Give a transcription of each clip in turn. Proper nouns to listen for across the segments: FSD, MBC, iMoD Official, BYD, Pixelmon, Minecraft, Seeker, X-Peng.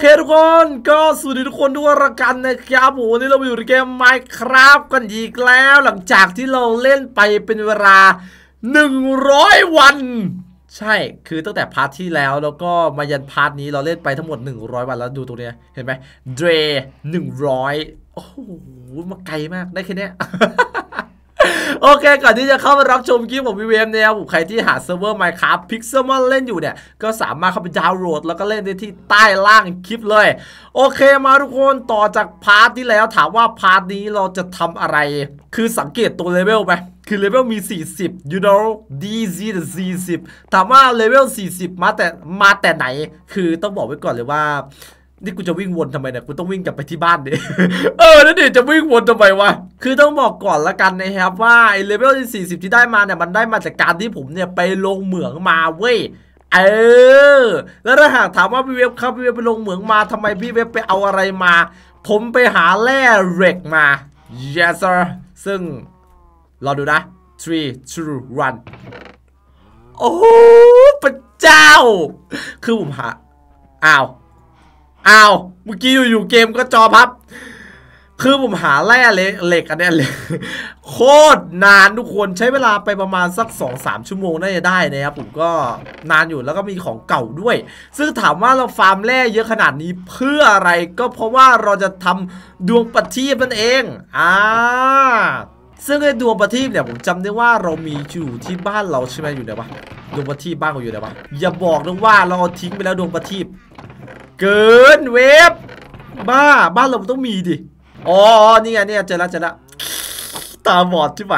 เคทุกคนก็สวัสดีทุกคนด้วยละกันนะครับผมวันนี้เราอยู่ในเกม Minecraft กันอีกแล้วหลังจากที่เราเล่นไปเป็นเวลา100วันใช่คือตั้งแต่พาร์ทที่แล้วแล้วก็มายันพาร์ทนี้เราเล่นไปทั้งหมด100วันแล้วดูตรงนี้เห็นไหมเดย์100โอ้โหมาไกลมากได้แค่นี้ โอเคก่อนที่จะเข้ามารับชมคลิปของพี่เวฟเนี่ยผมใครที่หาเซิร์ฟเวอร์ Minecraft Pixelmon เล่นอยู่เนี่ยก็สามารถเข้าไปดาวน์โหลดแล้วก็เล่นได้ที่ใต้ล่างคลิปเลยโอเคมาทุกคนต่อจากพาร์ทที่แล้วถามว่าพาร์ทนี้เราจะทำอะไรคือสังเกตตัวเลเวลไหมคือเลเวลมี40 you know DZ 40ถามว่าเลเวล40มาแต่ไหนคือต้องบอกไว้ก่อนเลยว่านี่กูจะวิ่งวนทำไมเนี่ยกูต้องวิ่งกลับไปที่บ้านดิ นั่นดิจะวิ่งวนทำไมวะคือต้องบอกก่อนละกันนะครับว่าไอ้เลเวลที่40ที่ได้มาเนี่ยมันได้มาจากการที่ผมเนี่ยไปลงเหมืองมาเว้ยแล้วถ้าหากถามว่าพี่เว็บครับพี่เว็บไปลงเหมืองมาทำไมพี่เว็บไปเอาอะไรมาผมไปหาแร่เหล็กมา yes sir ซึ่งรอดูนะ 3, 2, 1โอ้พระเจ้าคือผมหาอ้าวเมื่อกี้อยู่เกมก็จอพับคือผมหาแร่เหล็กอันนี้เลยโคตรนานทุกคนใช้เวลาไปประมาณสัก 2-3 ชั่วโมงน่าจะได้นะครับผมก็นานอยู่แล้วก็มีของเก่าด้วยซึ่งถามว่าเราฟาร์มแร่เยอะขนาดนี้เพื่ออะไรก็เพราะว่าเราจะทำดวงประทีปนั่นเองซึ่งไอ้ดวงประทีปเนี่ยผมจำได้ว่าเรามีอยู่ที่บ้านเราใช่ไหมอยู่ไหนวะดวงประทีปบ้านเราอยู่ไหนวะอย่าบอกนะว่าเราทิ้งไปแล้วดวงประทีปเกินเวฟบ้านเราต้องมีดิอ๋อนี่ไงเนี่ยเจอละตาบอดใช่ไหม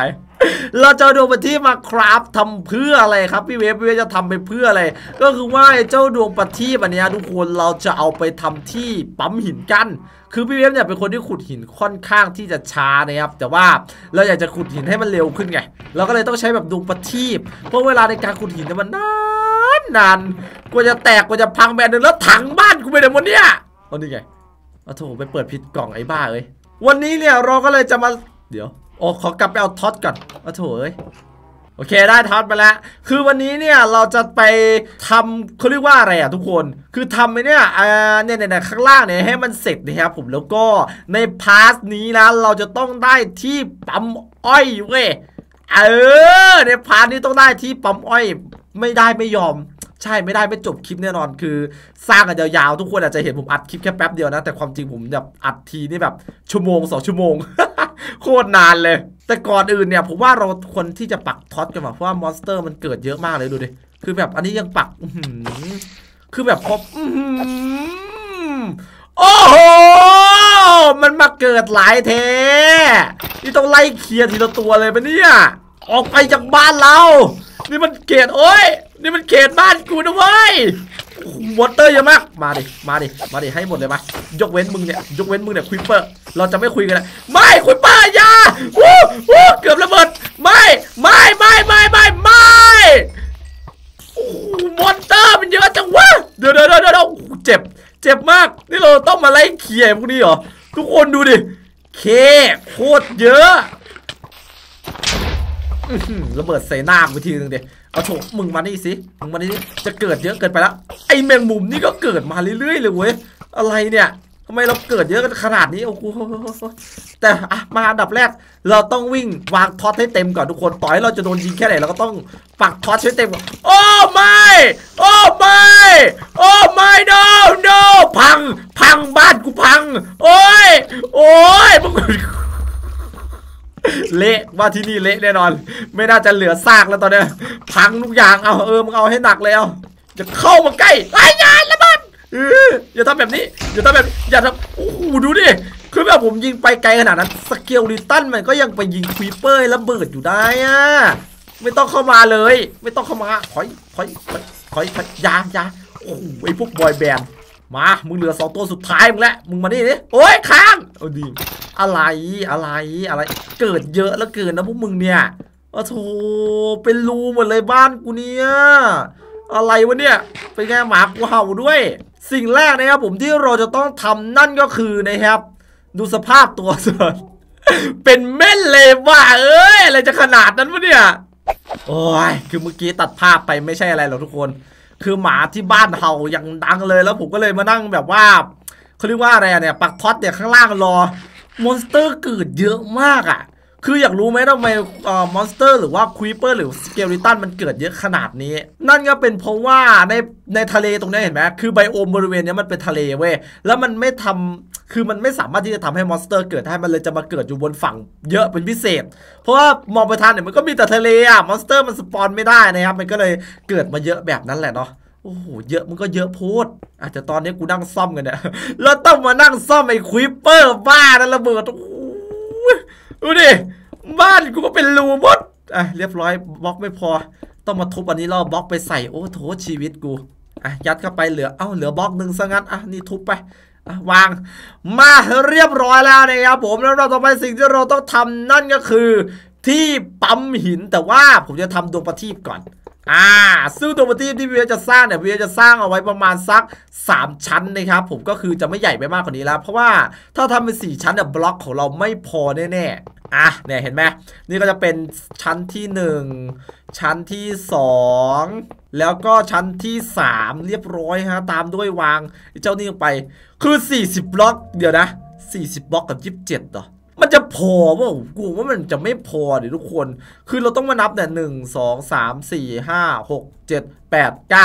เราจะดวงประทีปมาคราฟทำเพื่ออะไรครับพี่เวฟจะทำไปเพื่ออะไรก็คือว่าเจ้าดวงประทีปอันนี้ทุกคนเราจะเอาไปทำที่ปั๊มหินกันคือพี่เวฟเนี่ยเป็นคนที่ขุดหินค่อนข้างที่จะช้านะครับแต่ว่าเราอยากจะขุดหินให้มันเร็วขึ้นไงเราก็เลยต้องใช้แบบดวงประทีปเพราะเวลาในการขุดหินมันนานกว่าจะแตกกว่าจะพังแบนแล้วถังบ้านกูไปเดี๋ยววันเนี้ยเอาดิไงเอาโถไปเปิดผิดกล่องไอ้บ้าเอ้ยวันนี้เนี่ยเราก็เลยจะมาเดี๋ยวโอ้ขอกลับไปเอาท็อตก่อนเอาโถเอ้ยโอเคได้ท็อตมาแล้วคือวันนี้เนี่ยเราจะไปทำเขาเรียกว่าอะไรอ่ะทุกคนคือทำไอ้เนี่ยเนี่ยข้างล่างเนี่ยให้มันเสร็จนะครับผมแล้วก็ในพาร์ทนี้นะเราจะต้องได้ที่ปั๊มอ้อยเว้ยในพาร์ทนี้ต้องได้ที่ปั๊มอ้อยไม่ได้ไม่ยอมใช่ไม่ได้ไม่จบคลิปแน่นอนคือสร้างกันยาวๆทุกคนอาจจะเห็นผมอัดคลิปแค่แป๊บเดียวนะแต่ความจริงผมแบบอัดทีนี่แบบชั่วโมง2ชั่วโมง โคตรนานเลยแต่ก่อนอื่นเนี่ยผมว่าเราคนที่จะปักท็อตกันมาเพราะว่ามอนสเตอร์มันเกิดเยอะมากเลยดูดิคือแบบอันนี้ยังปักคือแบบครบโอ้โหมันมาเกิดหลายเทนี่ต้องไล่เคลียร์ทีละตัวเลยปะเนี่ยออกไปจากบ้านเรานี่มันเกตโอ้ยนี่มันเกตบ้านกูนะเว้ยมอนสเตอร์เยอะมากมาดิให้หมดเลยมายกเว้นมึงเนี่ยควิปเปอร์เราจะไม่คุยกันแล้วไม่ควิปเปอร์อย่าวู้เกือบระเบิดไม่มอนสเตอร์มันเยอะจังวะเดี๋ยวเจ็บมากนี่เราต้องมาไล่เขี่ยพวกนี้เหรอทุกคนดูดิเคโคตรเยอะระเบิดใส่หน้าไปทีนึงเดี๋ยวเอาโถมึงมานี่สิจะเกิดเยอะเกินไปแล้วไอ้แมงมุมนี่ก็เกิดมาเรื่อยๆเลยเว้ยอะไรเนี่ยทำไมเราเกิดเยอะกันขนาดนี้โอ้โหแต่มาอันดับแรกเราต้องวิ่งวางท็อตให้เต็มก่อนทุกคนต่อให้เราจะโดนยิงแค่ไหนเราก็ต้องปักท็อตให้เต็มก่อนโอ้ไม่no พังบ้านกูพังโอ้ยมึงเละว่าที่นี่เละแน่นอนไม่น่าจะเหลือซากแล้วตอนนี้พังทุกอย่างเอามึงเอาให้หนักเลยเอาจะเข้ามาใกล้ไอ้ยานละมันอย่าทำแบบนี้อย่าทำโอ้โหดูดิคือแบบผมยิงไปไกลขนาดนั้นสเกลลิตันมันก็ยังไปยิงควีเปอร์ระเบิดอยู่ได้อะไม่ต้องเข้ามาเลยขอยยาโอ้โหไอ้พวกบอยแบนด์มามึงเหลือ2ตัวสุดท้ายมึงแล้วมึงมานี่ดิโอ้ยค้างเอาดีอะไรเกิดเยอะแล้วเกินนะพวกมึงเนี่ยโอ้โหเป็นรูหมดเลยบ้านกูเนี่ยอะไรวะเนี่ยเป็นไงหมากูเห่าด้วยสิ่งแรกนะครับผมที่เราจะต้องทำนั่นก็คือนะครับดูสภาพตัวเสือเป็นเม่นเลยว่ะเอ้ยอะไรจะขนาดนั้นวะเนี่ยโอ้ยคือเมื่อกี้ตัดภาพไปไม่ใช่อะไรหรอกทุกคน คือหมาที่บ้านเห่าอย่างดังเลยแล้วผมก็เลยมานั่งแบบว่าเขาเรียกว่าอะไรเนี่ยปักท็อตเนี่ยข้างล่างรอมอนสเตอร์เกิดเยอะมากอ่ะคืออยากรู้ไหมทำไมมอนสเตอร์หรือว่าควีปเปอร์หรือสเกลิตันมันเกิดเยอะขนาดนี้นั่นก็เป็นเพราะว่าในทะเลตรงนี้เห็นไหมคือไบโอมบริเวณนี้มันเป็นทะเลเว้ยแล้วมันไม่ทำคือมันไม่สามารถที่จะทำให้มอนสเตอร์เกิดได้มันเลยจะมาเกิดอยู่บนฝั่งเยอะเป็นพิเศษเพราะว่ามองไปทางเนี่ยมันก็มีแต่ทะเลอ่ะมอนสเตอร์มันสปอนไม่ได้นะครับมันก็เลยเกิดมาเยอะแบบนั้นแหละเนาะโอ้โหเยอะมันก็เยอะโพดอาจจะตอนนี้กูนั่งซ่อมกันเนี่ยแล้วต้องมานั่งซ่อมไอ้ควีปเปอร์บ้านั่นระเบิดดูดิบ้านกูก็เป็นรูหมดอ่ะเรียบร้อยบล็อกไม่พอต้องมาทุบอันนี้เราบล็อกไปใส่โอ้โถชีวิตกูอ่ะยัดเข้าไปเหลือเหลือบล็อกหนึ่งซะงั้นอ่ะนี่ทุบไปอ่ะวางมาเรียบร้อยแล้วนะครับผมแล้วเราต่อไปสิ่งที่เราต้องทำนั่นก็คือที่ปั๊มหินแต่ว่าผมจะทำดวงประทีปก่อนซึ่งดวงประทีปที่พี่จะสร้างเนี่ยพี่จะสร้างเอาไว้ประมาณสัก3ชั้นนะครับผมก็คือจะไม่ใหญ่ไปมากกว่านี้แล้วเพราะว่าถ้าทำเป็น4ชั้นเนี่ยบล็อกของเราไม่พอแน่ๆเนี่ยเห็นไหมนี่ก็จะเป็นชั้นที่1ชั้นที่2แล้วก็ชั้นที่3เรียบร้อยฮะตามด้วยวางเจ้านี่ลงไปคือ40บล็อกเดี๋ยวนะ40บล็อกกับ27เหรอมันจะพอว่ากูว่ามันจะไม่พอเดี๋ยวทุกคนคือเราต้องมานับเนี่ย1 2 3 4 5 6 7 8 9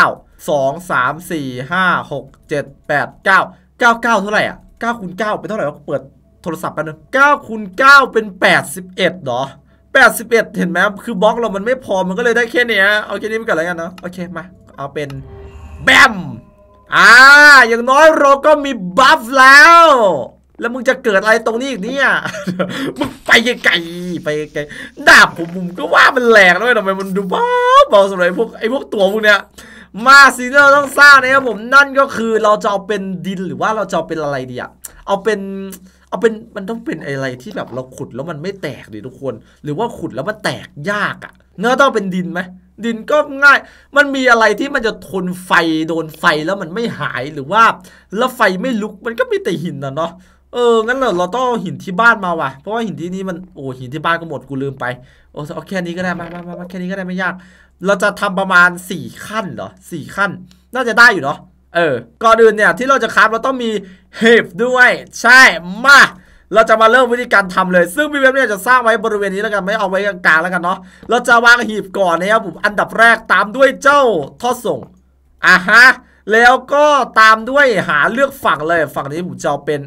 2 3 4 5 6 7 8 9 9 เท่าไหร่อ่ะ9คูณ9เป็นเท่าไหร่วะเปิดโทรศัพท์แป๊บนึง9คูณ9เป็น81เหรอ81เห็นไหมคือบล็อกเรามันไม่พอมันก็เลยได้แค่นี้เอาแค่นี้ไปก่อนแล้วกันเนาะโอเคมาเอาเป็นแบมอย่างน้อยเราก็มีบัฟแล้วแล้วมึงจะเกิดอะไรตรงนี้อีกเนี่ย มึงไปไกลไปไกลดาบผมก็ว่ามันแหลกด้วยทำไมมันดูบ้าบอสำหรับไอ้พวกตัวพวกเนี้ยมาสิที่เราต้องสร้างนะครับผมนั่นก็คือเราจะเอาเป็นดินหรือว่าเราจะเอาเป็นอะไรดีอะเอาเป็นมันต้องเป็นอะไรที่แบบเราขุดแล้วมันไม่แตกดิทุกคนหรือว่าขุดแล้วมันแตกยากอะเนื้อต้องเป็นดินไหมดินก็ง่ายมันมีอะไรที่มันจะทนไฟโดนไฟแล้วมันไม่หายหรือว่าแล้วไฟไม่ลุกมันก็มีแต่หินนะเนาะงั้นเราต้องหินที่บ้านมาว่ะเพราะว่าหินที่นี่มันโอ้หินที่บ้านก็หมดกูลืมไปโอ้เอาแค่นี้ก็ได้มาแค่นี้ก็ได้ไม่ยากเราจะทำประมาณ4ขั้นเหรอ4ขั้นน่าจะได้อยู่เนาะก่อนอื่นเนี่ยที่เราจะคราฟเราต้องมีเห็บด้วยใช่มาเราจะมาเริ่มวิธีการทำเลยซึ่งพี่เว็บเนี่ยจะสร้างไว้บริเวณนี้แล้วกันไม่เอาไว้กลางๆแล้วกันเนาะเราจะวางหีบก่อนนะครับผมอันดับแรกตามด้วยเจ้าท่อส่งแล้วก็ตามด้วยหาเลือกฝั่งเลยฝั่งนี้ผมจะเป็น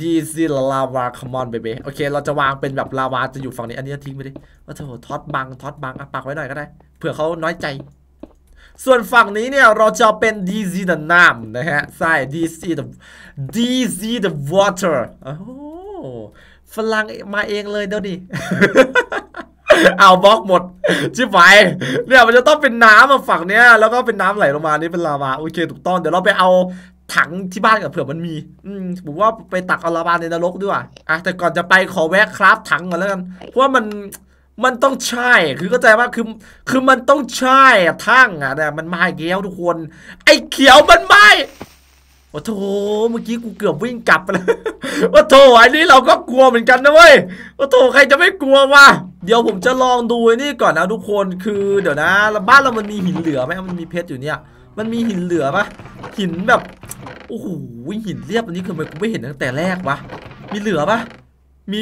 ดีซีลาวาคอมมอนเบเบ้โอเคเราจะวางเป็นแบบลาวาจะอยู่ฝั่งนี้อันนี้ทิ้งไปดิว่าเธอท็อตบังอ่ะปักไว้หน่อยก็ได้เผื่อเขาน้อยใจส่วนฝั่งนี้เนี่ยเราจะเป็นดีซีเดอะน้ำนะฮะใช่ดีซีเดอะวอเตอร์โอ้ฝรั่งมาเองเลยเดี๋ยวดิเอาบล็อกหมดชิบหายเนี่ยมันจะต้องเป็นน้ำมาฝั่งเนี้ยแล้วก็เป็นน้ำไหลลงมานี่เป็นลาวาโอเคถูกต้องเดี๋ยวเราไปเอาถังที่บ้านกับเผื่อมันมีผมว่าไปตักเอาลาวาในนรกด้วยแต่ก่อนจะไปขอแวะคราฟถังก่อนแล้วกันเพราะว่ามันต้องใช่คือเข้าใจว่าคือมันต้องใช่ทั้งเนี่ยมันมาเกี้ยวทุกคนไอ้เขียวมันไม่โอ้โธ่เมื่อกี้กูเกือบวิ่งกลับไปแล้วโอ้โธ่อันนี้เราก็กลัวเหมือนกันนะเว้ยโอ้โธ่ใครจะไม่กลัววะเดี๋ยวผมจะลองดูนี่ก่อนนะทุกคนคือเดี๋ยวนะบ้านเรามันมีหินเหลือไหมมันมีเพชรอยู่เนี่ยมันมีหินเหลือปะหินแบบโอ้โหหินเรียบอันนี้คือมันกูไม่เห็นตั้งแต่แรกวะมีเหลือปะมี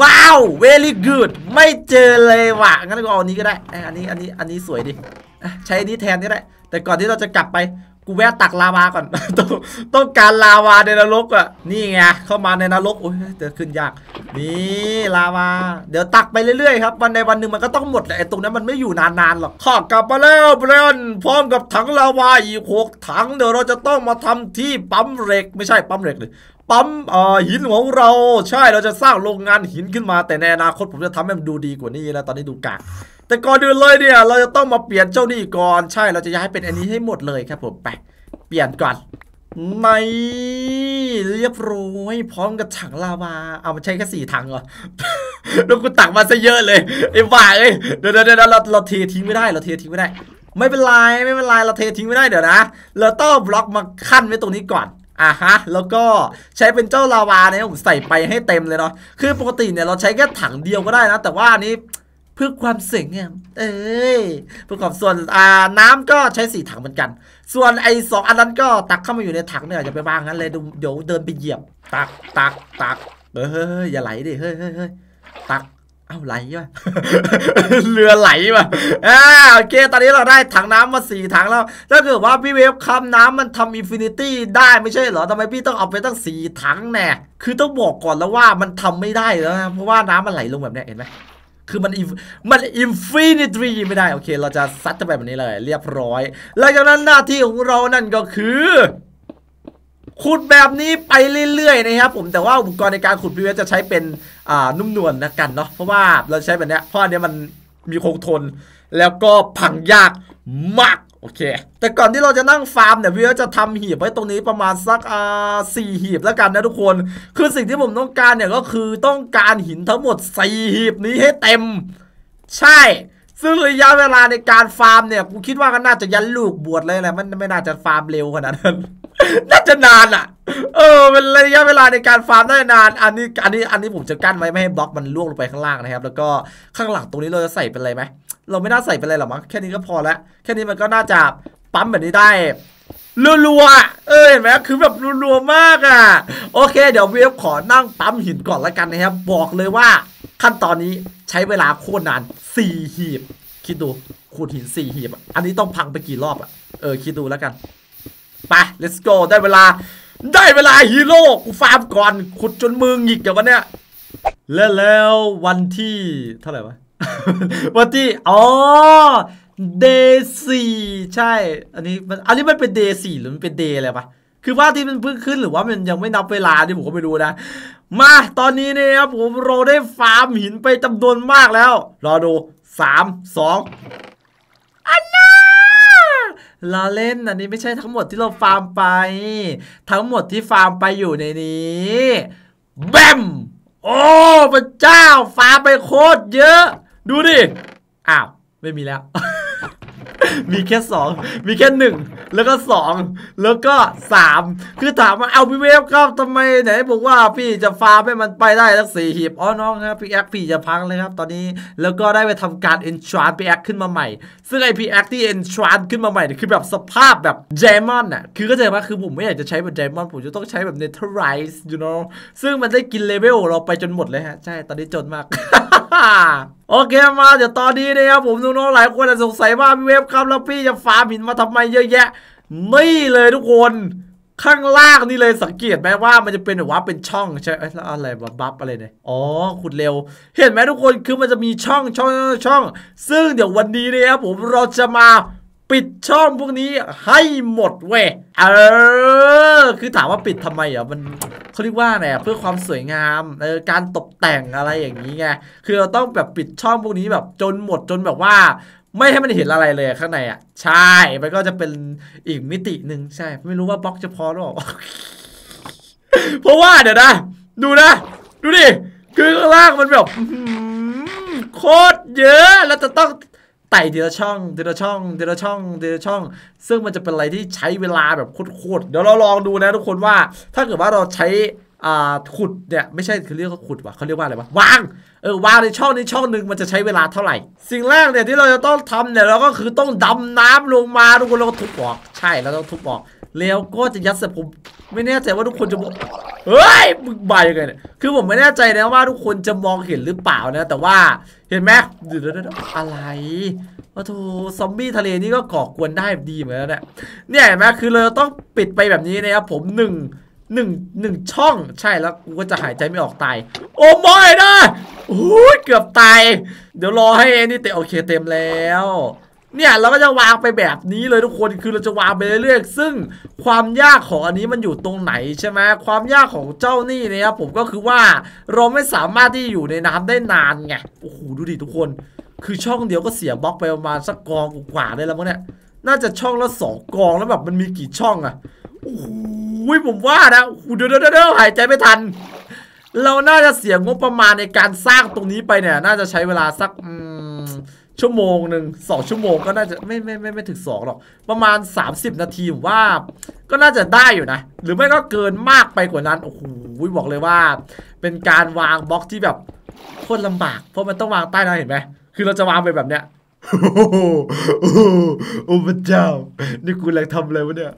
ว้าว very good ไม่เจอเลยว่ะงั้นก็เอาอันนี้ก็ได้อันนี้สวยดิใช้อันนี้แทนก็ได้แต่ก่อนที่เราจะกลับไปกูแวะตักลาวาก่อน ต้องการลาวาในนรกอ่ะนี่ไงเข้ามาในนรกโอ้ยเดี๋ยวขึ้นยากนี่ลาวาเดี๋ยวตักไปเรื่อยๆครับวันในวันหนึ่งมันก็ต้องหมดแหละตรงนั้นมันไม่อยู่นานๆหรอกข้อกลับมาแล้วเบรนพร้อมกับถังลาวาอีก6ถังเดี๋ยวเราจะต้องมาทำที่ปั๊มเหล็กไม่ใช่ปั๊มเหล็กเลยปั๊มหินของเราใช่เราจะสร้างโรงงานหินขึ้นมาแต่ในอนาคตผมจะทำให้มันดูดีกว่านี้นะตอนนี้ดูกากแต่ก่อนอื่นเลยเนี่ยเราจะต้องมาเปลี่ยนเจ้านี่ก่อนใช่เราจะย้ายเป็นอันนี้ให้หมดเลยครับผมไปเปลี่ยนก่อนไม่เรียบร้อยพร้อมกับถังลาวาเอามาใช้แค่4ถังเหรอแล้วกูตักมาซะเยอะเลยไอ้บ้าเอ้ยเดี๋ยวเราเททิ้งไม่ได้เราเททิ้งไม่ได้ไม่เป็นไรเราเททิ้งไม่ได้เดี๋ยวนะเราต้องบล็อกมาขั้นไว้ตรงนี้ก่อนแล้วก็ใช้เป็นเจ้าลาวาเนี่ยผมใส่ไปให้เต็มเลยเนาะคือปกติเนี่ยเราใช้แค่ถังเดียวก็ได้นะแต่ว่าอันนี้ เพื่อความสวยงามประกอบส่วนน้ำก็ใช้4ถังเหมือนกันส่วนไอ้สองอันนั้นก็ตักเข้ามาอยู่ในถังเนี่ยอย่าไปวางงั้นเลยเดี๋ยวเดินไปเหยียบตักอย่าไหลดิเฮ้ยตักเอ้าไหลวะ เรือไหลวะโอเคตอนนี้เราได้ถังน้ำมา4ถังแล้วถ้าเกิดว่าพี่เวฟคำน้ำมันทำอินฟินิตี้ได้ไม่ใช่เหรอทำไมพี่ต้องเอาไปตั้ง4ถังแน่คือต้องบอกก่อนแล้วว่ามันทำไม่ได้แล้วนะเพราะว่าน้ำมันไหลลงแบบนี้เห็นไหมคือมันอินฟินิตี้ไม่ได้โอเคเราจะซัดไปแบบนี้เลยเรียบร้อยหลังจากนั้นหน้าที่ของเรานั่นก็คือขุดแบบนี้ไปเรื่อยๆนะครับผมแต่ว่าอุปกรณ์ในการขุดพี่เวฟจะใช้เป็นนุ่มนวลนะกันเนาะเพราะว่าเราใช้แบบนี้เพราะอันนี้มันมีคงทนแล้วก็พังยากมากโอเคแต่ก่อนที่เราจะนั่งฟาร์มเนี่ยพี่เวฟจะทำหีบไว้ตรงนี้ประมาณสัก4หีบแล้วกันนะทุกคนคือสิ่งที่ผมต้องการเนี่ยก็คือต้องการหินทั้งหมด4หีบนี้ให้เต็มใช่ซึ่งระยะเวลาในการฟาร์มเนี่ยกูคิดว่าก็น่าจะยันลูกบวชเลยแหละมันไม่น่าจะฟาร์มเร็วขนาดนั้นน่าจะนานอ่ะเป็นระยะเวลาในการฟาร์มได้นานอันนี้ผมจะกั้นไว้ไม่ให้บล็อกมันล่วงลงไปข้างล่างนะครับแล้วก็ข้างหลังตรงนี้เราจะใส่เป็นอะไรไหมเราไม่น่าใส่เป็นอะไรหรอกมั้งแค่นี้ก็พอแล้วแค่นี้มันก็น่าจะปั๊มแบบนี้ได้รัวๆเห็นไหมคือแบบรัวๆมากอ่ะโอเคเดี๋ยวเวฟขอนั่งปั๊มหินก่อนละกันนะครับบอกเลยว่าขั้นตอนนี้ใช้เวลาโคตรนาน4หีบคิดดูขุดหิน4หีบอันนี้ต้องพังไปกี่รอบอ่ะคิดดูแล้วกันไป let's go ได้เวลาฮีโร่กูฟาร์มก่อนขุดจนมือหงิกอย่างวันเนี้ยแล้ววันที่เท่าไหร่วะ วันที่เดย์สี่ใช่อันนี้มันเป็นเดย์สี่หรือมันเป็นเดย์อะไรปะคือว่าที่มันเพิ่งขึ้นหรือว่ามันยังไม่นับเวลาที่ผมก็ไม่รู้นะมาตอนนี้เนี่ยครับผมเราได้ฟาร์มหินไปจำนวนมากแล้วรอดู3 2อันน่าเราเล่นอันนี้ไม่ใช่ทั้งหมดที่เราฟาร์มไปทั้งหมดที่ฟาร์มไปอยู่ในนี้แบมโอ้พระเจ้าฟาร์มไปโคตรเยอะดูดิอ้าวไม่มีแล้ว มีแค่2มีแค่1แล้วก็2แล้วก็3คือถามว่าเอาพี่เวฟครับทำไมไหนบอกว่าพี่จะฟาร์มให้มันไปได้ทั้ง4หีบอ๋อน้องครับพี่แอคพี่จะพังเลยครับตอนนี้แล้วก็ได้ไปทำการเอนชานพี่แอคขึ้นมาใหม่ซึ่งไอพี่แอคที่เอนชานขึ้นมาใหม่คือแบบสภาพแบบไดมอนด์น่ะคือก็จะว่าคือผมไม่อยากจะใช้แบบไดมอนด์ผมจะต้องใช้แบบเนเธอร์ไรส์you know ซึ่งมันได้กินเลเวลเราไปจนหมดเลยฮะใช่ตอนนี้จนมาก โอเคมาเดี๋ยวตอนนี้นะครับผมน้องๆหลายคนอาจจะสงสัยว่าพี่เวฟครับแล้วพี่จะฟาร์มหินมาทำไมเยอะแยะไม่เลยทุกคนข้างล่างนี่เลยสังเกตไหมว่ามันจะเป็นแบบว่าเป็นช่องใช่อะไรบัฟอะไรเนี่ยอ๋อขุดเร็วเห็นไหมทุกคนคือมันจะมีช่องซึ่งเดี๋ยววันนี้นะครับผมเราจะมาปิดช่องพวกนี้ให้หมดเว้ยคือถามว่าปิดทำไมอ่ะมันเขาเรียกว่าไงเพื่อความสวยงามการตกแต่งอะไรอย่างนี้ไงคือเราต้องแบบปิดช่องพวกนี้แบบจนหมดจนแบบว่าไม่ให้มันเห็นอะไรเลยข้างในอ่ะใช่มันก็จะเป็นอีกมิติหนึ่งใช่ไม่รู้ว่าบล็อกจะพอหรือเปล่า เพราะว่าเดี๋ยวนะดูดิคือข้างล่างมันแบบโคตรเยอะแล้วจะต้องไต่ทีละช่องซึ่งมันจะเป็นอะไรที่ใช้เวลาแบบโคตรเดี๋ยวเราลองดูนะทุกคนว่าถ้าเกิดว่าเราใช้ขุดเนี่ยไม่ใช่เขาเรียกว่าขุดวะเขาเรียกว่าอะไรวะวางในช่องหนึ่งมันจะใช้เวลาเท่าไหร่สิ่งแรกเนี่ยที่เราจะต้องทำเนี่ยเราก็คือต้องดำน้ำลงมาทุกคนเราก็ทุบออกใช่เราต้องทุบออกแล้วก็จะยัดใส่ผมไม่แน่ใจว่าทุกคนจะเฮ้ยมึงใบยังไงเนี่ยคือผมไม่แน่ใจนะว่าทุกคนจะมองเห็นหรือเปล่านะแต่ว่าเห็นไหมอะไรว่าโธ่ซอมบี้ทะเลนี่ก็ก่อกวนได้ดีเหมือนกันเนี่ยเห็นไหมคือเราต้องปิดไปแบบนี้นะครับผมหนึ่งช่องใช่แล้วกูก็จะหายใจไม่ออกตายโอ้ไม่นะโอ้ยเกือบตายเดี๋ยวรอให้นี่โอเคเต็มแล้วเนี่ยเราก็จะวางไปแบบนี้เลยทุกคนคือเราจะวางไปเรื่อยๆซึ่งความยากของอันนี้มันอยู่ตรงไหนใช่ไหมความยากของเจ้านี่นะครับผมก็คือว่าเราไม่สามารถที่อยู่ในน้ำได้นานไงโอ้โหดูดิทุกคนคือช่องเดียวก็เสียบล็อกไปประมาณสักกองกว่าได้แล้วมั้งเนี่ยน่าจะช่องละ2กองแล้วแบบมันมีกี่ช่องอะโอ้ยผมว่านะเดี๋ยวหายใจไม่ทันเราน่าจะเสียงบประมาณในการสร้างตรงนี้ไปเนี่ยน่าจะใช้เวลาสัก1 ชั่วโมง 2 ชั่วโมงก็น่าจะไม่ถึง2หรอกประมาณ30นาทีผมว่าก็น่าจะได้อยู่นะหรือไม่ก็เกินมากไปกว่านั้นโอ้โหบอกเลยว่าเป็นการวางบล็อกที่แบบโคตรลำบากเพราะมันต้องวางใต้น้ำเห็นไหม คือเราจะวางไปแบบเนี้ยโอ้พระเจ้านี่กูอะไรทำอะไรวะเนี่ย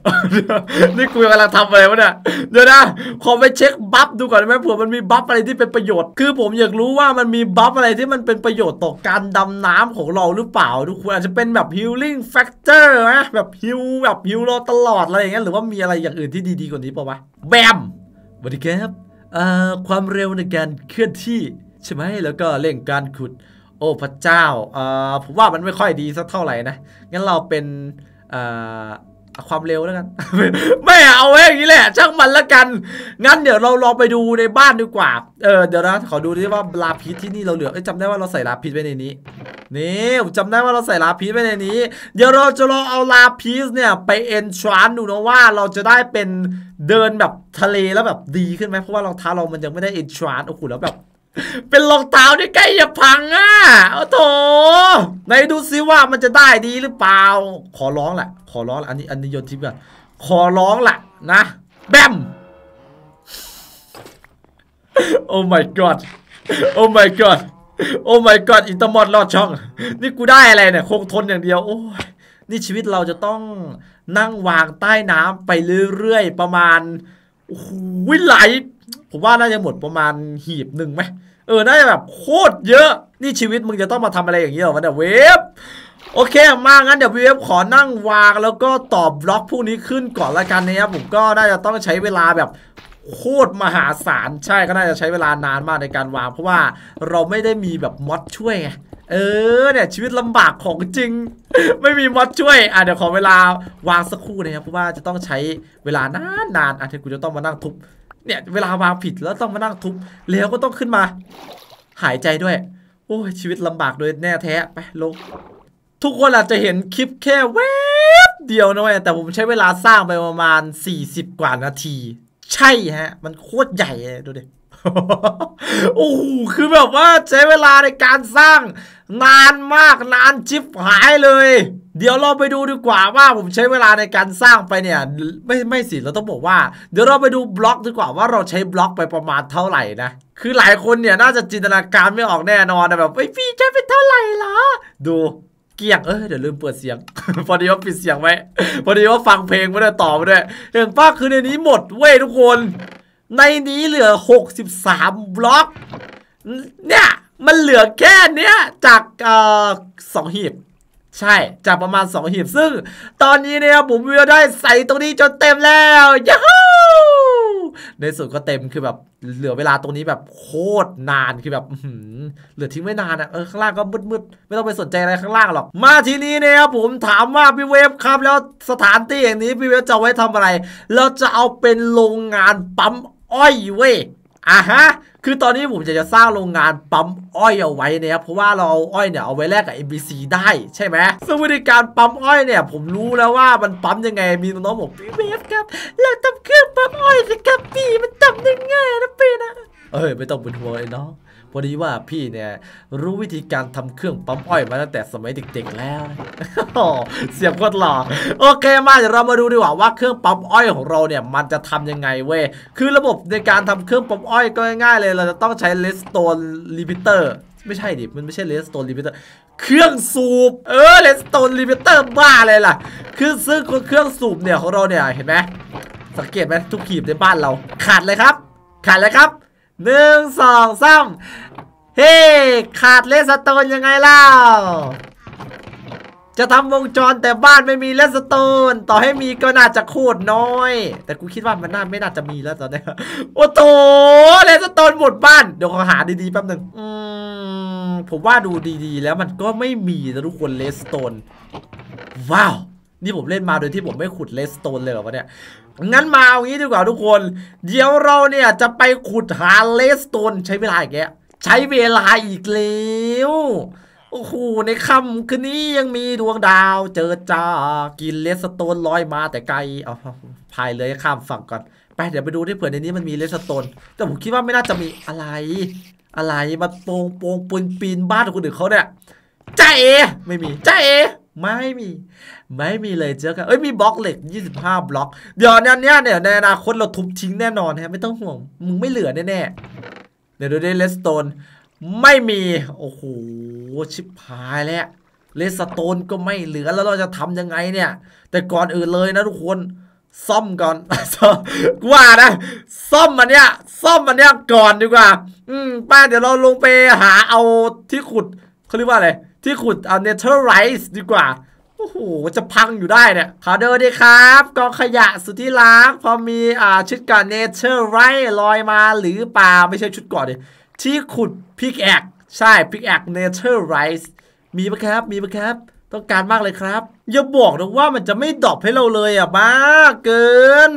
นี่กูกำลังทำอะไรวะเนี่ยเดี๋ยวนะขอไปเช็คบัฟดูก่อนได้ไหมเผื่อมันมีบัฟอะไรที่เป็นประโยชน์คือผมอยากรู้ว่ามันมีบัฟอะไรที่มันเป็นประโยชน์ต่อการดำน้ำของเราหรือเปล่าทุกคนอาจจะเป็นแบบ healing factor นะแบบฮิวเราตลอดอะไรอย่างเงี้ยหรือว่ามีอะไรอย่างอื่นที่ดีๆกว่านี้ป่าววะแบมสวัสดีครับความเร็วในการเคลื่อนที่ใช่ไหมแล้วก็เร่งการขุดโอ้พระเจ้าผมว่ามันไม่ค่อยดีสักเท่าไหร่นะงั้นเราเป็นความเร็วแล้วกัน ไม่เอาเว้ยอย่างนี้แหละช่างมันละกันงั้นเดี๋ยวเราลองไปดูในบ้านดีกว่าเดี๋ยวนะขอดูดิว่าลาพิษที่นี่เราเหลือจำได้ว่าเราใส่ลาพิษไว้ในนี้นี่ผมจำได้ว่าเราใส่ลาพิษไว้ในนี้เดี๋ยวเราจะลองเอาลาพิษเนี่ยไปเอนทรานซ์ดูนะว่าเราจะได้เป็นเดินแบบทะเลแล้วแบบดีขึ้นไหมเพราะว่ารองเท้าเรามันยังไม่ได้เอนทรานซ์โอ้โหแล้วแบบเป็นรองเท้าที่ใกล้จะพังอ่ะโอ้โถไหนดูซิว่ามันจะได้ดีหรือเปล่าขอร้องแหละขอร้องอันนี้โยนทิ้งก่อนขอร้องแหละนะแบมโอ้ my god โอ้ my god โอ้ my god อินเตอร์มอดลอดช่องนี่กูได้อะไรเนี่ยคงทนอย่างเดียวโอ้ยนี่ชีวิตเราจะต้องนั่งวางใต้น้ำไปเรื่อยๆประมาณโอ้โหไหลผมว่าน่าจะหมดประมาณหีบหนึ่งไหมน่าจะแบบโคตรเยอะนี่ชีวิตมึงจะต้องมาทำอะไรอย่างนี้หรอวะเนี่ยเวฟโอเคมางั้นเดี๋ยวเวฟขอนั่งวางแล้วก็ตอบบล็อกพวกนี้ขึ้นก่อนละกันนะครับผมก็น่าจะต้องใช้เวลาแบบโคตรมหาศาลใช่ก็น่าจะใช้เวลานานมากในการวางเพราะว่าเราไม่ได้มีแบบม็อดช่วยไงเนี่ยชีวิตลำบากของจริง ไม่มีม็อดช่วยเดี๋ยวขอเวลาวางสักครู่นะครับเพราะว่าจะต้องใช้เวลานานเดี๋ยวกูจะต้องมานั่งทุบเนี่ยเวลาวางผิดแล้วต้องมานั่งทุบแล้วก็ต้องขึ้นมาหายใจด้วยโอ้ยชีวิตลำบากโดยแน่แท้ไปลงทุกคนอาจจะเห็นคลิปแค่แวบเดียวนะเว้ยแต่ผมใช้เวลาสร้างไปประมาณ40กว่านาทีใช่ฮะมันโคตรใหญ่เลยดูดิโอ้โหคือแบบว่าใช้เวลาในการสร้างนานมากนานชิบหายเลยเดี๋ยวเราไปดูดีกว่าว่าผมใช้เวลาในการสร้างไปเนี่ยไม่สิเราต้องบอกว่าเดี๋ยวเราไปดูบล็อกดีกว่าว่าเราใช้บล็อกไปประมาณเท่าไหร่นะคือหลายคนเนี่ยน่าจะจินตนาการไม่ออกแน่นอนนะแบบไอ้พี่ใช้ไปเท่าไหร่ล่ะดูเกี่ยงเดี๋ยวลืมเปิดเสียง พอดีว่าปิดเสียงไว้พอดีว่าฟังเพลงไม่ได้ต่อไม่ได้เห็นป้าคือในนี้หมดเว้ยทุกคนในนี้เหลือ63บล็อกเนี่ยมันเหลือแค่เนี้ยจาก2หีบใช่จากประมาณ2หีบซึ่งตอนนี้เนี่ยผมวิวได้ใส่ตรงนี้จนเต็มแล้วยาฮูในสุดก็เต็มคือแบบเหลือเวลาตรงนี้แบบโคตรนานคือแบบเหลือทิ้งไม่นานนะข้างล่างก็มืดๆไม่ต้องไปสนใจอะไรข้างล่างหรอกมาทีนี้เนี่ยผมถามว่าพี่เวฟครับแล้วสถานที่อย่างนี้พี่เวฟจะไว้ทำอะไรเราจะเอาเป็นโรงงานปั๊มอ้อยเว้ยฮะคือตอนนี้ผมจะสร้างโรงงานปั๊มอ้อยเอาไว้นะครับเพราะว่าเราเอาอ้อยเนี่ยเอาไว้แลกกับ MBC ได้ใช่ไหมซึ่งวิธีการปั๊มอ้อยเนี่ยผมรู้แล้วว่ามันปั๊มยังไงมีน้องๆบอกพี่เวฟครับเราทำเครื่องปั๊มอ้อยสิครับพี่มันทำได้ง่ายนะพี่นะไม่ต้องเป็นห่วงเลยน้องพอดีว่าพี่เนี่ยรู้วิธีการทำเครื่องปั๊มอ้อยมาตั้งแต่สมัยเด็กๆแล้วเสียงโคตรหล่อโอเคมาเดี๋ยวเรามาดูดีกว่าว่าเครื่องปั๊มอ้อยของเราเนี่ยมันจะทำยังไงเว้ยคือระบบในการทำเครื่องปั๊มอ้อยก็ง่ายๆเลยเราจะต้องใช้เลสโตนลิมิเตอร์ไม่ใช่ดิมันไม่ใช่เลสโตนลิมิเตอร์เครื่องสูบเลสโตนลิมิเตอร์บ้าเลยล่ะคือซื้อเครื่องสูบเนี่ยของเราเนี่ยเห็นไหมสังเกตไหมทุกขีบในบ้านเราขาดเลยครับ1 2 3เฮ้ขาดเลสโตนยังไงเล่าจะทำวงจรแต่บ้านไม่มีเลสโตนต่อให้มีก็น่าจะโคตรน้อยแต่กูคิดว่ามันน่าไม่น่าจะมีแล้วตอนนี้โอ้โหเลสโตนหมดบ้านเดี๋ยวขอหาดีๆแป๊บหนึ่งผมว่าดูดีๆแล้วมันก็ไม่มีนะทุกคนเลสโตนว้าวนี่ผมเล่นมาโดยที่ผมไม่ขุดเลสโตนเลยเหรอวะเนี่ยงั้นมาเอางี้ดีกว่าทุกคนเดี๋ยวเราเนี่ยจะไปขุดหาเลสโตนใช้เวลาอีกแล้วใช้เวลาอีกแล้วโอ้โหในค่ำคืนนี้ยังมีดวงดาวเจอจ้ากินเลสโตนลอยมาแต่ไกลเอาพายเลยข้ามฝั่งก่อนไปเดี๋ยวไปดูที่เผื่อในนี้มันมีเลสโตนแต่ผมคิดว่าไม่น่าจะมีอะไรมาโปงปีนบ้านของคนอื่นเขาเนี่ยจ้าเอไม่มีจ้าเอไม่มีเลยเจ้าค่ะมีบล็อกเหล็ก25บล็อกเดี๋ยวเนี่ยในอนาคตเราทุบทิ้งแน่นอนฮะไม่ต้องห่วงมึงไม่เหลือแน่ๆเดี๋ยวดูได้เลสโตน ไม่มีโอ้โหชิบหายแล้วเลสโตนก็ไม่เหลือแล้วเราจะทำยังไงเนี่ยแต่ก่อนอื่นเลยนะทุกคนซ่อมก่อน กูว่านะซ่อมมันเนี้ยก่อนดีกว่าป้าเดี๋ยวเราลงไปหาเอาที่ขุดเขาเรียกว่าอะไรที่ขุดเอาเนเธอร์ไรส์ดีกว่าโอ้โหจะพังอยู่ได้เนี่ยขอเดินดีครับกองขยะสุดที่รักพอมีชุดก่อนเนเธอร์ไรส์ลอยมาหรือเปล่าไม่ใช่ชุดก่อนดิที่ขุดพิกแอกใช่พิกแอกเนเธอร์ไรส์มีปะครับมีปะครับต้องการมากเลยครับอย่าบอกนะว่ามันจะไม่ดรอปให้เราเลยอ่ะบ้าเกิน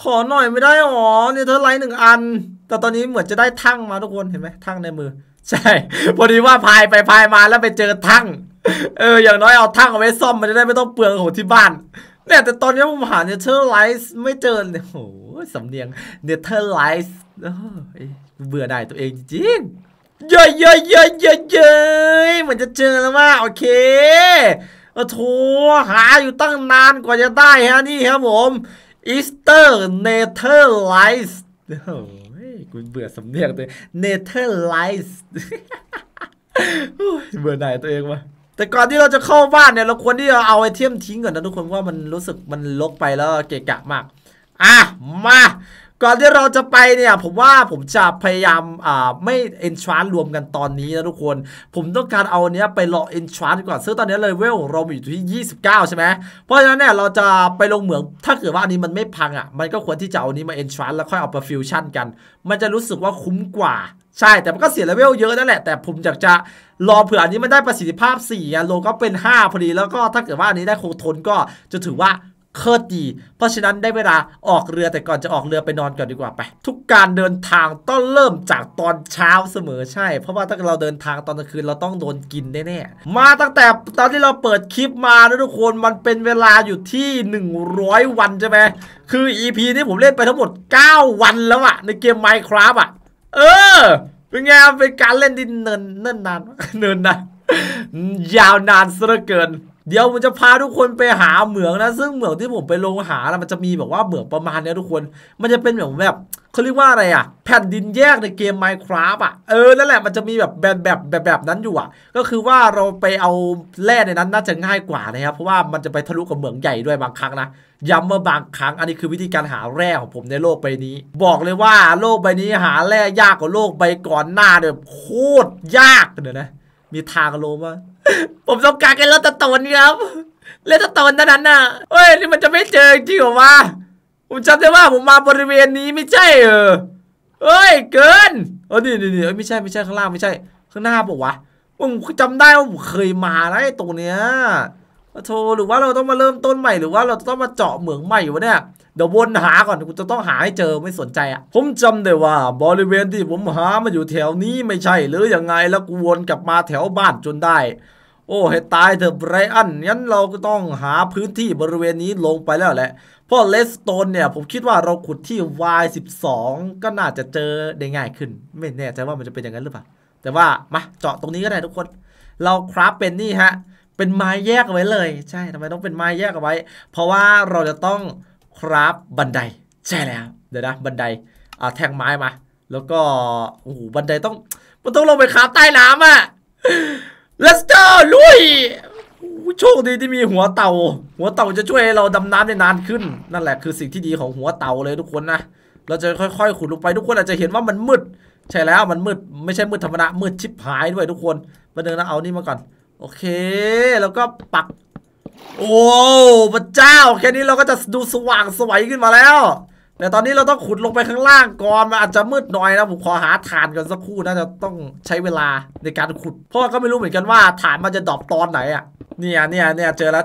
ขอหน่อยไม่ได้หรอเนเธอร์ไรส์หนึ่งอันแต่ตอนนี้เหมือนจะได้ทั่งมาทุกคนเห็นไหมทั่งในมือใช่พอดีว่าพายไปพายมาแล้วไปเจอทั่งอย่างน้อยเอาทั่งเอาไว้ซ่อมมันจะได้ไม่ต้องเปลืองของที่บ้านเนี่ยแต่ตอนนี้ผมหาเนเธอร์ไรส์ไม่เจอเลยโอ้ยสำเนียงเนเธอร์ไรส์เบื่อได้ตัวเองจริงเยอะเยอะเยอะเยอะเยอะเหมือนจะเจอแล้วว่าโอเคโถหาอยู่ตั้งนานกว่าจะได้ฮะนี่ครับผมอีสเตอร์เนเธอร์ไรส์โอ้ยกูเบื่อสำเนียงตัวเนเธอร์ไรส์เบื่อได้ตัวเองว่ะแต่ก่อนที่เราจะเข้าบ้านเนี่ยเราควรที่จะเอาไอเทมทิ้งก่อนนะทุกคนว่ามันรู้สึกมันลกไปแล้วเกะกะมากอ่ะมาก่อนที่เราจะไปเนี่ยผมว่าผมจะพยายามไม่เอนทรานซ์รวมกันตอนนี้นะทุกคนผมต้องการเอาเนี้ยไปรอเอนทรานซ์ก่อนซึ่งตอนนี้เลเวลเราอยู่ที่29ใช่ไหมเพราะฉะนั้นเนี่ยเราจะไปลงเหมืองถ้าเกิดว่าอันนี้มันไม่พังอ่ะมันก็ควรที่จะเอานี้มาเอนทรานซ์แล้วค่อยเอาไปฟิวชั่นกันมันจะรู้สึกว่าคุ้มกว่าใช่แต่มันก็เสียเลเวลเยอะนั่นแหละแต่ผมอยากจะรอเผื่ออันนี้มันได้ประสิทธิภาพ4อ่ะโลก็เป็น5พอดีแล้วก็ถ้าเกิดว่าอันนี้ได้คงทนก็จะถือว่าโคตรดีเพราะฉะนั้นได้เวลาออกเรือแต่ก่อนจะออกเรือไปนอนก่อนดีกว่าไปทุกการเดินทางต้องเริ่มจากตอนเช้าเสมอใช่เพราะว่าถ้าเราเดินทางตอนกลางคืนเราต้องโดนกินแน่ๆมาตั้งแต่ตอนที่เราเปิดคลิปมานะทุกคนมันเป็นเวลาอยู่ที่100วันใช่ไหมคือ EP นี่ผมเล่นไปทั้งหมด9วันแล้วอะในเกม Minecraft อะเป็นไงเป็นการเล่นที่เนินนานยาวนานซะเหลือเกินเดี๋ยวผมจะพาทุกคนไปหาเหมืองนะซึ่งเหมืองที่ผมไปลงหานะมันจะมีแบบว่าเหมืองประมาณนี้ทุกคนมันจะเป็นเหมืองแบบเขาเรียกว่าอะไรอ่ะแผ่นดินแยกในเกม Minecraft อ่ะนั่นแหละมันจะมีแบบนั้นอยู่อ่ะก็คือว่าเราไปเอาแร่ในนั้นน่าจะง่ายกว่านะครับเพราะว่ามันจะไปทะลุกับเหมืองใหญ่ด้วยบางครั้งนะย้ำว่าบางครั้งอันนี้คือวิธีการหาแร่ของผมในโลกใบนี้บอกเลยว่าโลกใบนี้หาแร่ยากกว่าโลกใบก่อนหน้าเนี่ยโคตรยากเลยนะมีทางโลมาผมต้องการแค่เลตตอนครับเลตตอนนั้นน่ะเฮ้ยนี่มันจะไม่เจอจริงหรอวะผมจำได้ว่าผมมาบริเวณนี้ไม่ใช่เฮ้ยเกินนี่ไม่ใช่ข้างล่างไม่ใช่ข้างหน้าปะวะผมจำได้ว่าผมเคยมาแล้วไอ้ตรงเนี้ยโธ่หรือว่าเราต้องมาเริ่มต้นใหม่หรือว่าเราต้องมาเจาะเหมืองใหม่วะเนี่ยเดี๋ยววนหาก่อนกูจะต้องหาให้เจอไม่สนใจอ่ะผมจำได้ว่าบริเวณที่ผมหามันอยู่แถวนี้ไม่ใช่หรือยังไงแล้วกูวนกลับมาแถวบ้านจนได้โอ้ให้ตายเถอะไบรอันงั้นเราก็ต้องหาพื้นที่บริเวณนี้ลงไปแล้วแหละเพราะเลสโตนเนี่ยผมคิดว่าเราขุดที่ Y12 ก็น่าจะเจอได้ง่ายขึ้นไม่แน่ใจว่ามันจะเป็นอย่างนั้นหรือเปล่าแต่ว่ามาเจาะตรงนี้ก็ได้ทุกคนเราคราฟเป็นนี่ฮะเป็นไม้แยกเอาไว้เลยใช่ทำไมต้องเป็นไม้แยกเอาไว้เพราะว่าเราจะต้องคราฟบันไดใช่แล้วเดี๋ยวนะบันไดแทงไม้มาแล้วก็โอ้โหบันไดมันต้องลงไปคราฟใต้น้ำอ่ะ Let's go ลุยโชคดีที่มีหัวเต่าจะช่วยเราดำน้ำได้นานขึ้นนั่นแหละคือสิ่งที่ดีของหัวเต่าเลยทุกคนนะเราจะค่อยๆขุดลงไปทุกคนอาจจะเห็นว่ามันมืดใช่แล้วมันมืดไม่ใช่มืดธรรมดามืดชิบหายด้วยทุกคนมาเดินนะเอานี่มาก่อนโอเคแล้วก็ปักโอ้พระเจ้าแค่นี้เราก็จะดูสว่างสวยขึ้นมาแล้วแต่ตอนนี้เราต้องขุดลงไปข้างล่างก่อนมันอาจจะมืดหน่อยนะผมขอหาฐานก่อนสักครู่น่าจะต้องใช้เวลาในการขุดเพราะก็ไม่รู้เหมือนกันว่าฐานมันจะดรอปตอนไหนอ่ะเนี่ยเจอแล้ว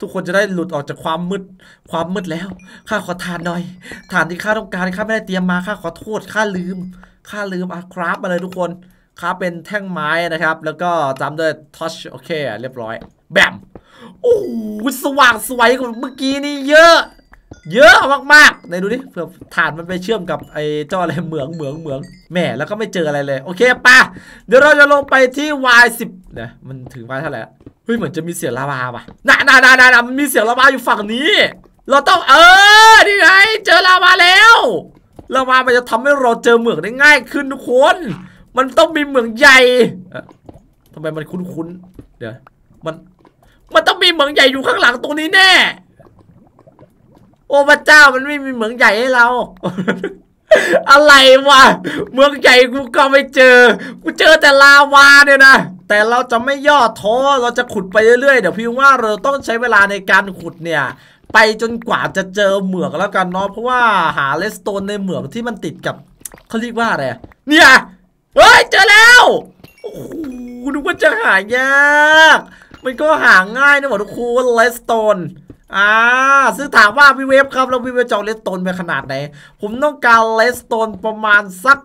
ทุกคนจะได้หลุดออกจากความมืดแล้วข้าขอฐานหน่อยฐานที่ข้าต้องการข้าไม่ได้เตรียมมาข้าขอโทษข้าลืมอะคราฟมาเลยทุกคนครับเป็นแท่งไม้นะครับแล้วก็ตามด้วยทัชโอเคเรียบร้อยแบมโอ้สว่างสวยกว่าเมื่อกี้นี่เยอะมากๆไหนดูดิเผื่อฐานมันไปเชื่อมกับไอ้เจ้าอะไรเหมืองแหมแล้วก็ไม่เจออะไรเลยโอเคป่ะเดี๋ยวเราจะลงไปที่ Y10 นะมันถึง Y เท่าไหร่เฮ้ยเหมือนจะมีเสียงลาวาป่ะน่ามันมีเสียงลาวาอยู่ฝั่งนี้เราต้องนี่ไงเจอลาวาแล้วลาวามันจะทำให้เราเจอเหมืองได้ง่ายขึ้นทุกคน มันต้องมีเหมืองใหญ่ทำไมมันคุ้นๆเดี๋ยวมันต้องมีเหมืองใหญ่อยู่ข้างหลังตรงนี้แน่โอ้พระเจ้ามันไม่มีเหมืองใหญ่ให้เรา อะไรวะเมืองใหญ่กูก็ไม่เจอกูเจอแต่ลาวาเนี่ยนะแต่เราจะไม่ย่อท้อเราจะขุดไปเรื่อยๆเดี๋ยวพี่ว่าเราต้องใช้เวลาในการขุดเนี่ยไปจนกว่าจะเจอเหมืองแล้วกันเนาะเพราะว่าหาเลสโตนในเหมืองที่มันติดกับเขาเรียกว่าอะไรเนี่ยเฮ้ยเจอแล้วโอ้โหนึกว่าจะหายากมันก็หาง่ายนะหมอทุกคนเลสโตนซึ่งถามว่าพี่เวฟครับเราพี่เวฟจองเลสโตนไปขนาดไหนผมต้องการเลสโตนประมาณสัก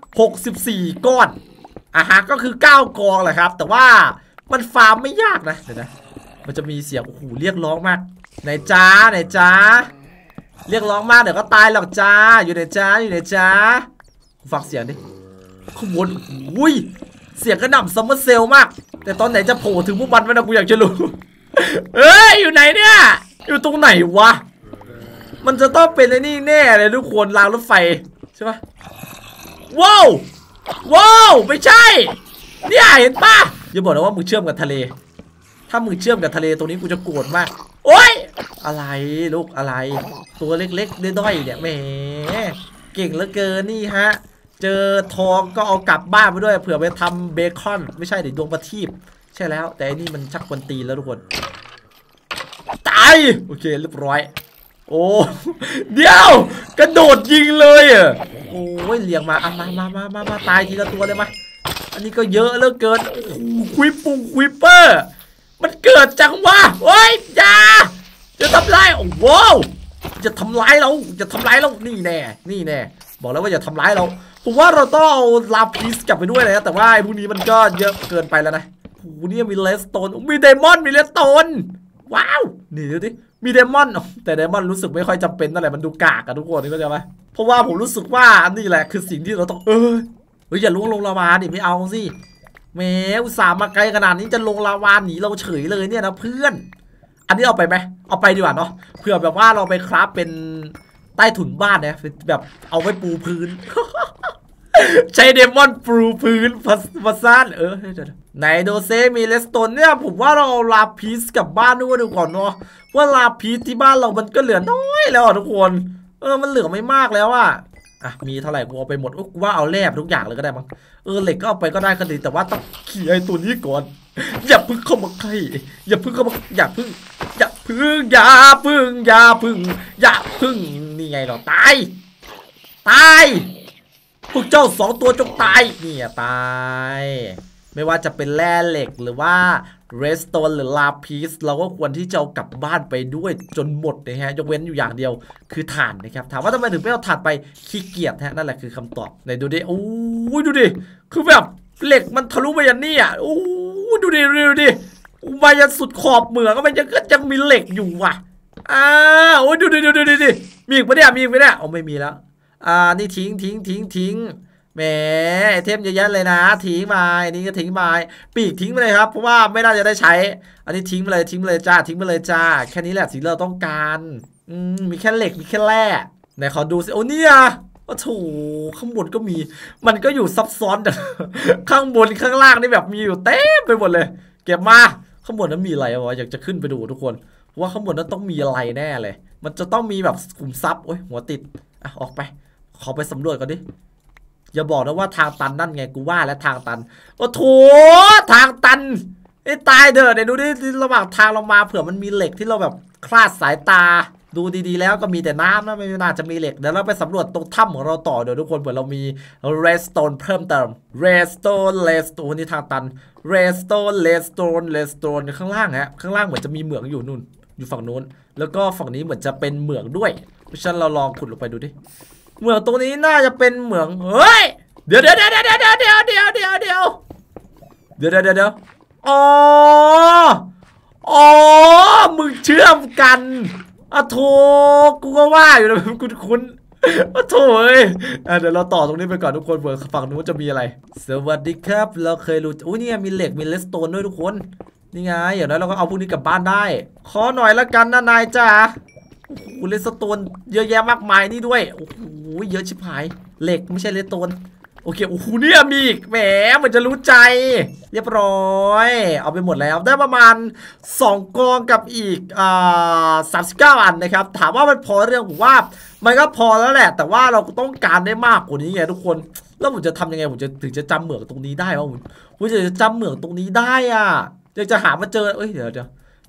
64ก้อนก็คือ9กองแหละครับแต่ว่ามันฟาร์มไม่ยากนะเดี๋ยวนะมันจะมีเสียงโอ้โหเรียกร้องมากไหนจ้าไหนจ้าเรียกร้องมากเดี๋ยวก็ตายหรอกจ้าอยู่ไหนจ้าอยู่ไหนจ้าฟังเสียงดิขบวนอุ้ยเสียงกระหน่ำซัมเมอร์เซลมากแต่ตอนไหนจะโผล่ถึงพวกมันวะนะกูอยากจะรู้ อยู่ไหนเนี่ยอยู่ตรงไหนวะมันจะต้องเป็นไอ้นี่แน่เลยทุกคนรางรถไฟใช่ปะว้าวว้าวไม่ใช่เนี่ยเห็นปะอย่าบอกนะว่ามึงเชื่อมกับทะเลถ้ามึงเชื่อมกับทะเลตรงนี้กูจะโกรธมากโอ๊ยอะไรลูกอะไรตัวเล็กๆด้อยๆเนี่ยแหมเก่งเหลือเกินนี่ฮะเจอทองก็เอากลับบ้านไปด้วยเผื่อไปทำเบคอนไม่ใช่เดี๋ยวดวงประทีปใช่แล้วแต่อันนี้มันชักคนตีแล้วทุกคนตายโอเคเรียบร้อยโอ้เดี๋ยวกระโดดยิงเลยโอ้ยเลี้ยงมาอ่ะมาตายทีละตัวเลยมาอันนี้ก็เยอะเหลือเกินควิปปุงควิปเปอร์มันเกิดจากว่าโอ้ยอย่าจะทำลายโอ้โหจะทำร้ายเราจะทำร้ายเรานี่แน่นี่แน่บอกแล้วว่าอย่าทำร้ายเราผมว่าเราต้องเอาลาพิสกลับไปด้วยนะแต่ว่าพวกนี้มันก็เยอะเกินไปแล้วนะโอ้โหนี่มีเลสโตนมีไดมอนด์มีเลสโตนว้าวนี่ดูดิมีไดมอนด์แต่ไดมอนด์รู้สึกไม่ค่อยจำเป็นนั่นแหละมันดูกากอะทุกคนนี่เข้าใจไหมเพราะว่าผมรู้สึกว่านี่แหละคือสิ่งที่เราต้องอย่าล่วงลงลาวาดิไม่เอาสิแหมอุตส่าห์มาไกลขนาดนี้จะลงลาวาหนีเราเฉยเลยเนี่ยนะเพื่อนอันนี้เอาไปไหมเอาไปดีกว่าเนาะเผื่อแบบว่าเราไปคราฟเป็นใต้ถุนบ้านนะแบบเอาไว้ปูพื้น ใช้เดมอนปูพื้นพัสซันไหนโดเซมีเลสโตนเนี่ยผมว่าเราเอาลาพีสกลับบ้านด้วยดูก่อนเนาะว่าลาพีสที่บ้านเรามันก็เหลือน้อยแล้วทุกคนมันเหลือไม่มากแล้วอะมีเท่าไหร่กูเอาไปหมดว่าเอาแลบทุกอย่างเลยก็ได้มั้งเหล็กก็เอาไปก็ได้ก็ดีแต่ว่าต้องเขี่ยไอ้ตัวนี้ก่อนอย่าพึ่งเข้ามาใกล้อย่าพึ่งเข้ามาอย่าพึ่งนี่ไงเราตายพวกเจ้าสองตัวจงตายเนี่ยตายไม่ว่าจะเป็นแร่เหล็กหรือว่าเรสโตนหรือลาพีสเราก็ควรที่จะกลับบ้านไปด้วยจนหมดนะฮะยกเว้นอยู่อย่างเดียวคือถ่านนะครับถามว่าทำไมถึงไม่เอาถ่านไปขี้เกียจฮะนั่นแหละคือคำตอบไหนดูดิโอ้ยดูดิคือแบบเหล็กมันทะลุไปยันนี่อ่ะโอ้ยดูดิมายันสุดขอบเหมืองก็มันยังมีเหล็กอยู่ว่ะโอ้ยดูดิมีอีกปะเนี่ยเอาไม่มีแล้วนี่ทิ้งแหมไอเทมเยอะแยะเลยนะทิ้งไปอันนี้ก็ทิ้งไปปีกทิ้งไปเลยครับเพราะว่าไม่น่าจะได้ใช้อันนี้ทิ้งไปเลยทิ้งไปเลยจ้าแค่นี้แหละสิ่งเราต้องการมีแค่เหล็กมีแค่แร่ไหนขอดูสิโอ้เนี่ยโอ้โหข้างบนก็มีมันก็อยู่ซับซ้อนข้างบนข้างล่างนี่แบบมีอยู่เต็มไปหมดเลยเก็บมาข้างบนนั้นมีอะไรวะอยากจะขึ้นไปดูทุกคนว่าข้างบนนั้นต้องมีอะไรแน่เลยมันจะต้องมีแบบขุมทรัพย์โอ้ยหัวติดออกไปขอไปสำรวจก่อนดิอย่าบอกนะว่าทางตันนั่นไงกูว่าแล้วทางตันโอ้โถทางตันไอ้ตายเด้อเนี่ยดูดิระหว่างทางลงมาเผื่อมันมีเหล็กที่เราแบบคลาดสายตาดูดีๆแล้วก็มีแต่น้ำนะไม่น่าจะมีเหล็กเดี๋ยวเราไปสำรวจตรงถ้ำของเราต่อเดี๋ยวทุกคนเผื่อเรามีเรสโตนเพิ่มเติมเรสโตนนี่ทางตันเรสโตนข้างล่างฮะข้างล่างเหมือนจะมีเหมืองอยู่นู่นอยู่ฝั่งนู้นแล้วก็ฝั่งนี้เหมือนจะเป็นเหมืองด้วยเพราะฉะนั้นเราลองขุดลงไปดูดิเหมืองตรงนี้น่าจะเป็นเหมืองเฮ้ยเดี๋ยวอ๋อมึงเชื่อมกันอะโถกูก็ว่าอยู่นะคุ้นอะโถเดี๋ยวเราต่อตรงนี้ไปก่อนทุกคนเผื่อฝั่งนู้นจะมีอะไรสวัสดีครับเราเคยรู้อุ้ยนี่มีเหล็กมีเลสโตนด้วยทุกคนนี่ไงอย่างนั้นเราก็เอาพวกนี้กลับบ้านได้ขอหน่อยละกันนะนายจ้าเลสโตนเยอะแยะมากมายนี่ด้วยโอ้โหเยอะชิบหายเหล็กไม่ใช่เลสโตน โอเคโอ้โหเนี่ยมีอีกแหมเหมือนจะรู้ใจเรียบร้อยเอาไปหมดแล้วได้ประมาณ2กองกับอีก39อันนะครับถามว่ามันพอเรื่องผมว่ามันก็พอแล้วแหละแต่ว่าเราต้องการได้มากกว่านี้ไงทุกคนแล้วผมจะทำยังไงผมจะถึงจะจำเหมืองตรงนี้ได้วะผมจะจำเหมืองตรงนี้ได้อ่ะยังจะหามาเจอเอ้ยเดี๋ยว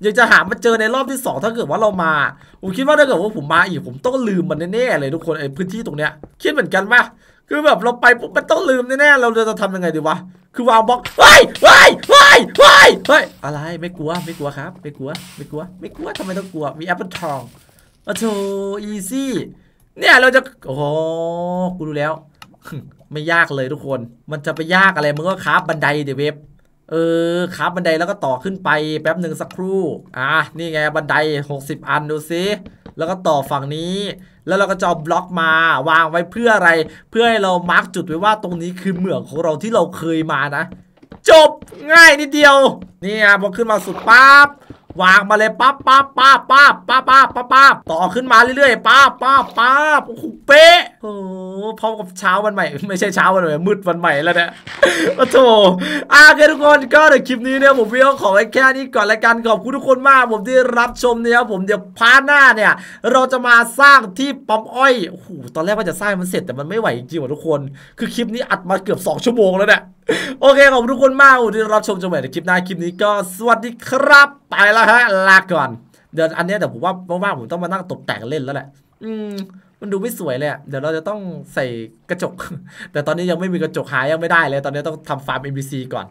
ยังจะหามาเจอในรอบที่2ถ้าเกิดว่าเรามาผมคิดว่าถ้าเกิดว่าผมมาอีกผมต้องลืมมันแน่ๆเลยทุกคนไอ้พื้นที่ตรงเนี้ยคิดเหมือนกันปะคือแบบเราไปปุ๊บมันต้องลืมแน่ๆเราจะทำยังไงดีวะคือวางบล็อกเฮ้ยอะไรไม่กลัวครับไม่กลัวทำไมต้องกลัวมีแอปเปิลทองอ้โธ่อีซี่เนี่ยเราจะโอ้โหกูดูแล้วไม่ยากเลยทุกคนมันจะไปยากอะไรมึงก็คราฟบันไดเดี๋ยวเว็บคราฟบันไดแล้วก็ต่อขึ้นไปแป๊บหนึ่งสักครู่นี่ไงบันได60อันดูสิแล้วก็ต่อฝั่งนี้แล้วเราก็จะเอาบล็อกมาวางไว้เพื่ออะไรเพื่อให้เรามาร์กจุดไว้ว่าตรงนี้คือเหมืองของเราที่เราเคยมานะจบง่ายนิดเดียวนี่ไงพอขึ้นมาสุดปั๊บวางมาเลยปั๊บต่อขึ้นมาเรื่อยๆปั๊บโอ้โหเป๊ะโอ้พร้อมกับเช้าวันใหม่ไม่ใช่เช้าวันใหม่มืดวันใหม่แล้วเนี่ยโอ้โธ่โอเคทุกคนก็ในคลิปนี้เนี่ยผมพี่ก็ขอไว้แค่นี้ก่อนละกันขอบคุณทุกคนมากผมที่รับชมเนี่ยผมเดี๋ยวพาร์ทหน้าเนี่ยเราจะมาสร้างที่ปั๊มอ้อยโอ้โหตอนแรกว่าจะสร้างมันเสร็จแต่มันไม่ไหวจริงๆว่ะทุกคนคือคลิปนี้อัดมาเกือบ2ชั่วโมงแล้วเนี่ยโอเคขอบคุณทุกคนมากที่รับชมจนจบในคลิปหน้าคลิปนี้ก็สวัสดีครับไปแล้วฮะลาก่อนเดี๋ยวอันนี้แต่ผมว่าบ้างๆผมต้องมานั่งตกแต่งเล่นแล้วแหละมันดูไม่สวยเลยเดี๋ยวเราจะต้องใส่กระจกแต่ตอนนี้ยังไม่มีกระจกหายังไม่ได้เลยตอนนี้ต้องทำฟาร์ม NPC ก่อน